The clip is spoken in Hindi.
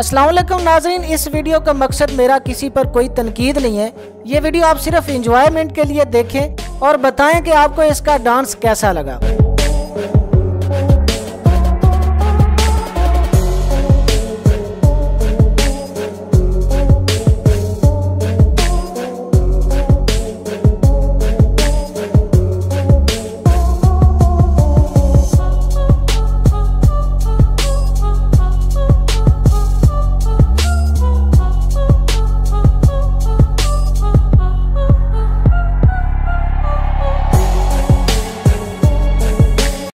अस्सलाम वालेकुम नाज़रीन, इस वीडियो का मकसद मेरा किसी पर कोई तनकीद नहीं है। ये वीडियो आप सिर्फ एंजॉयमेंट के लिए देखें और बताएं कि आपको इसका डांस कैसा लगा।